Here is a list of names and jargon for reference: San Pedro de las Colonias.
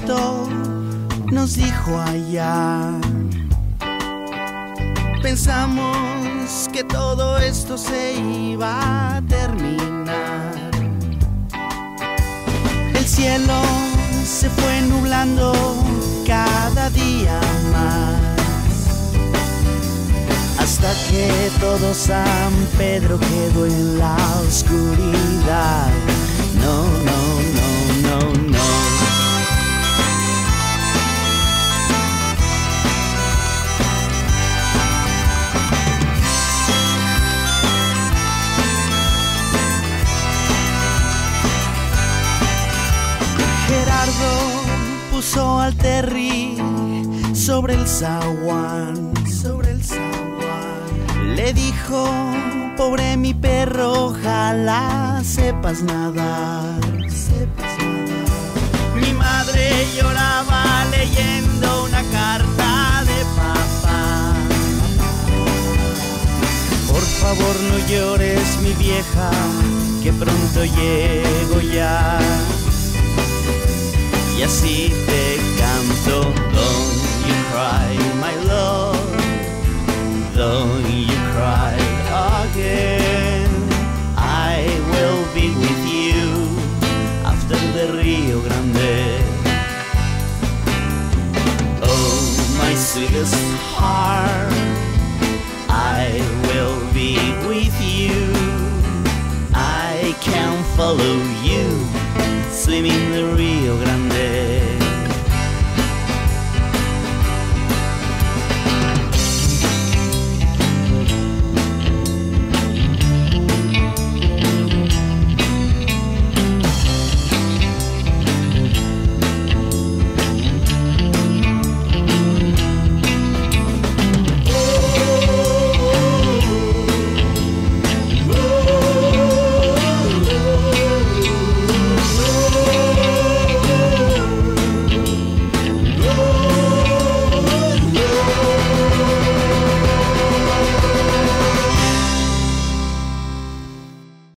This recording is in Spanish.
viento nos dijo allá. Pensamos que todo esto se iba a terminar. El cielo se fue nublando cada día más, hasta que todo San Pedro quedó en la oscuridad. No, no, no, no, no. Puso al Terry sobre el zaguán, le dijo: pobre mi perro, ojalá sepas nadar. Mi madre lloraba leyendo una carta de papá. Por favor no llores, mi vieja, que pronto llego ya. Y así te canto. Don't you cry, my love, don't you cry again. I will be with you after the Rio Grande. Oh, my sweetest heart, I will be with you. I can follow you, swimming the Rio Grande.